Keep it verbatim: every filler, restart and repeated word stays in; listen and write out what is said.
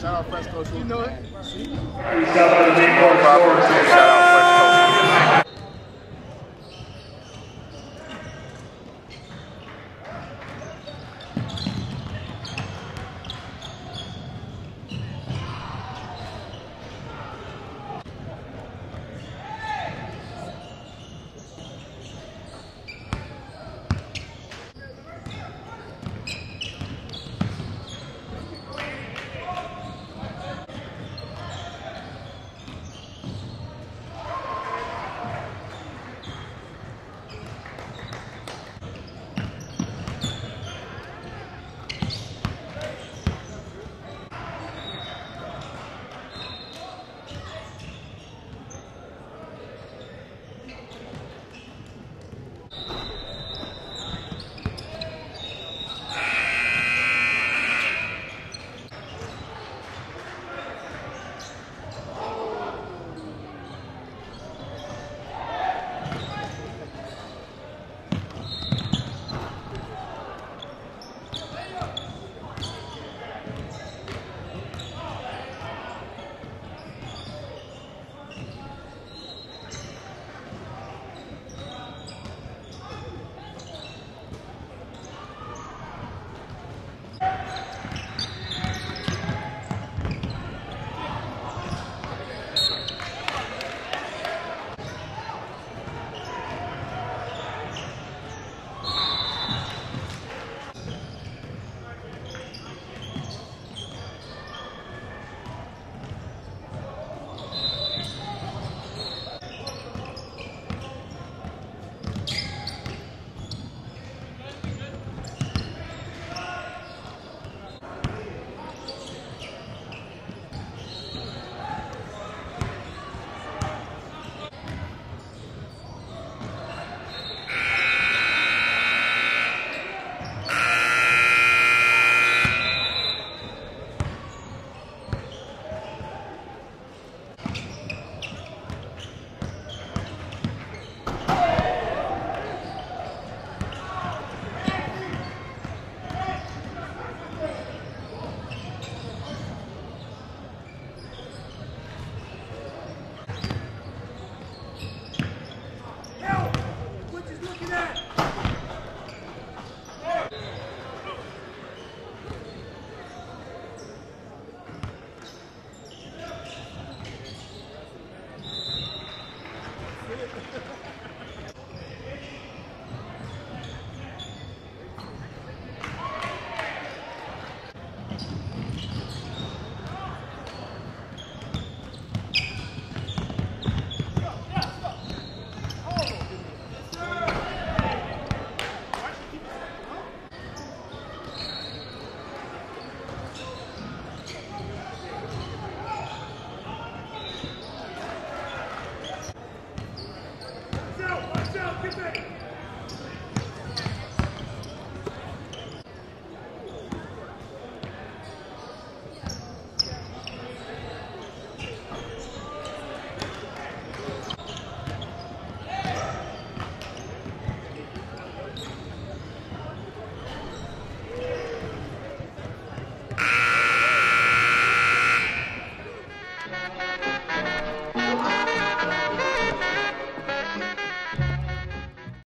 Shout out Fresco. You know it. See?